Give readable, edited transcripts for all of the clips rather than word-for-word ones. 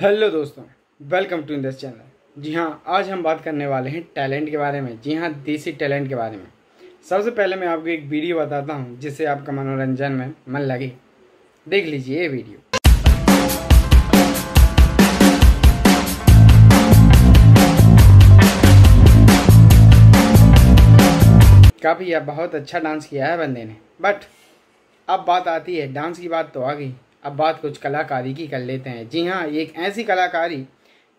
Hello दोस्तों, welcome to in this channel. जी हाँ, आज हम बात करने वाले हैं टैलेंट के बारे में। जी हाँ, देसी टैलेंट के बारे में। सबसे पहले मैं आपको एक वीडियो बताता हूँ जिससे आपका मनोरंजन में मन लगे। देख लीजिए ये वीडियो। काफ़ी या बहुत अच्छा डांस किया है बंदे ने। बट अब बात आती है, डांस की बात तो आ गई, अब बात कुछ कलाकारी की कर लेते हैं। जी हाँ, एक ऐसी कलाकारी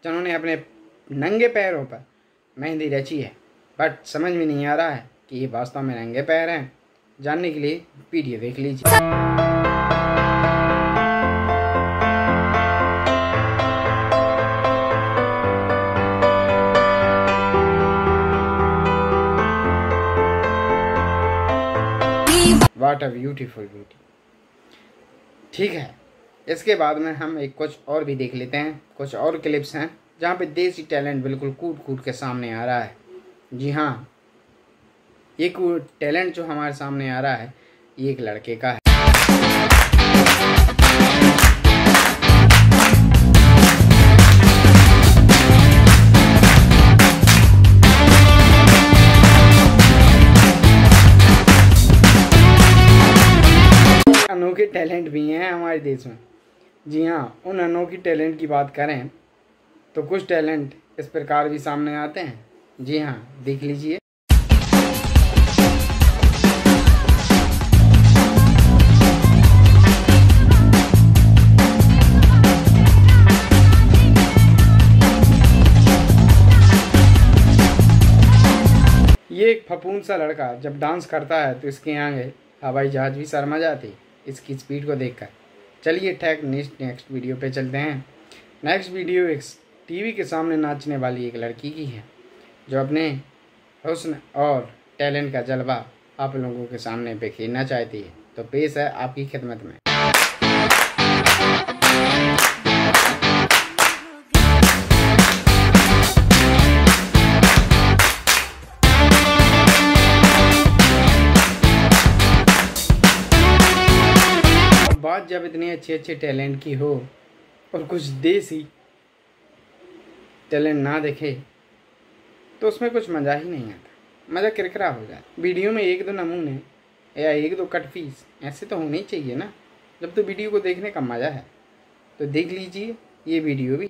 जिन्होंने अपने नंगे पैरों पर मेहंदी रची है। बट समझ में नहीं आ रहा है कि ये वास्तव में नंगे पैर हैं। जानने के लिए वीडियो देख लीजिए। What a beautiful beauty. ठीक है, इसके बाद में हम एक कुछ और भी देख लेते हैं। कुछ और क्लिप्स हैं जहाँ पे देसी टैलेंट बिल्कुल कूट कूट के सामने आ रहा है। जी हाँ, ये टैलेंट जो हमारे सामने आ रहा है ये एक लड़के का है। अनोखे टैलेंट भी हैं हमारे देश में। जी हाँ, उन अनोखे टैलेंट की बात करें तो कुछ टैलेंट इस प्रकार भी सामने आते हैं। जी हाँ, देख लीजिए। ये एक फपून सा लड़का जब डांस करता है तो इसके आगे हवाई जहाज भी शर्मा जाती है इसकी स्पीड को देखकर। चलिए टैग नेक्स्ट वीडियो पे चलते हैं। नेक्स्ट वीडियो एक टीवी के सामने नाचने वाली एक लड़की की है जो अपने हुस्न और टैलेंट का जलवा आप लोगों के सामने बिखेरना चाहती है। तो पेश है आपकी खिदमत में। बात जब इतने अच्छे अच्छे टैलेंट की हो और कुछ देसी टैलेंट ना दिखे तो उसमें कुछ मज़ा ही नहीं आता, मज़ा किरकिरा हो जाता। वीडियो में एक दो नमूने या एक दो कट पीस ऐसे तो होने ही चाहिए ना, जब तो वीडियो को देखने का मज़ा है। तो देख लीजिए ये वीडियो भी।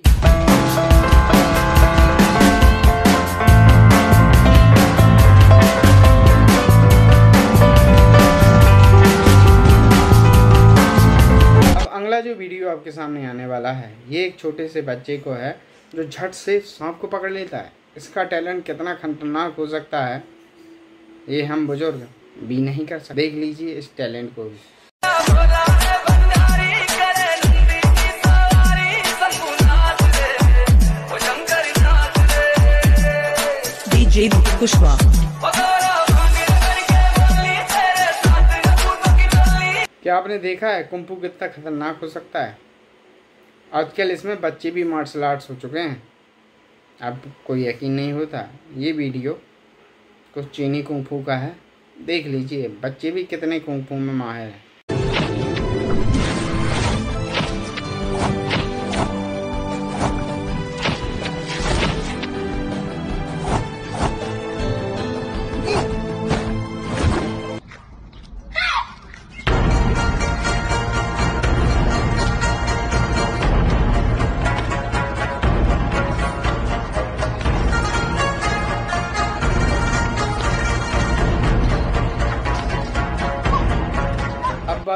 जो वीडियो आपके सामने आने वाला है ये एक छोटे से बच्चे को है जो झट से सांप को पकड़ लेता है। इसका टैलेंट कितना खतरनाक हो सकता है ये हम बुजुर्ग भी नहीं कर सकते। देख लीजिए इस टैलेंट को भी। डीजे कुशवाहा, क्या आपने देखा है कुंफू कितना खतरनाक हो सकता है? आजकल इसमें बच्चे भी मार्शल आर्ट्स हो चुके हैं, अब कोई यकीन नहीं होता। ये वीडियो कुछ चीनी कुंफू का है, देख लीजिए। बच्चे भी कितने कुंफू में माहिर हैं।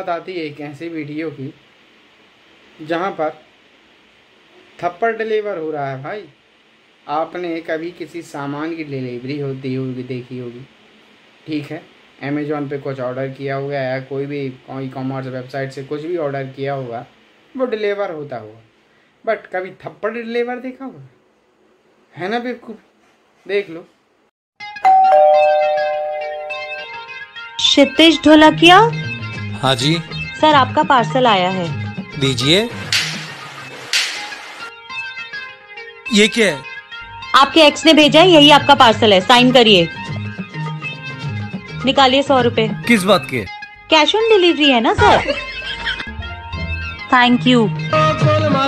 बात आती है एक ऐसी वीडियो की जहाँ पर थप्पड़ डिलीवर हो रहा है। भाई, आपने कभी किसी सामान की डिलीवरी होती होगी, देखी होगी। ठीक है, अमेज़ॉन पे कुछ ऑर्डर किया होगा या कोई भी ई कॉमर्स वेबसाइट से कुछ भी ऑर्डर किया होगा, वो डिलीवर होता होगा। बट कभी थप्पड़ डिलीवर देखा होगा? है ना बेवकूफ़, देख लो। क्षितिज ढोलकिया। हाँ जी सर, आपका पार्सल आया है, दीजिए। ये क्या है? आपके एक्स ने भेजा है, यही आपका पार्सल है, साइन करिए। निकालिए 100 रुपए। किस बात के? कैश ऑन डिलीवरी है ना सर। Thank you.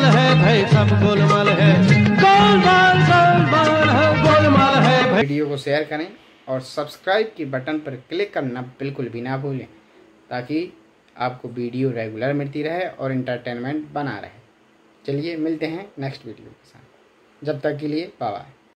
गोलमाल है भाई, सब गोलमाल है, गोलमाल गोलमाल है, गोलमाल है भाई। वीडियो को शेयर करें और सब्सक्राइब के बटन पर क्लिक करना बिल्कुल भी ना भूलें, ताकि आपको वीडियो रेगुलर मिलती रहे और एंटरटेनमेंट बना रहे। चलिए मिलते हैं नेक्स्ट वीडियो के साथ, जब तक के लिए बाय बाय।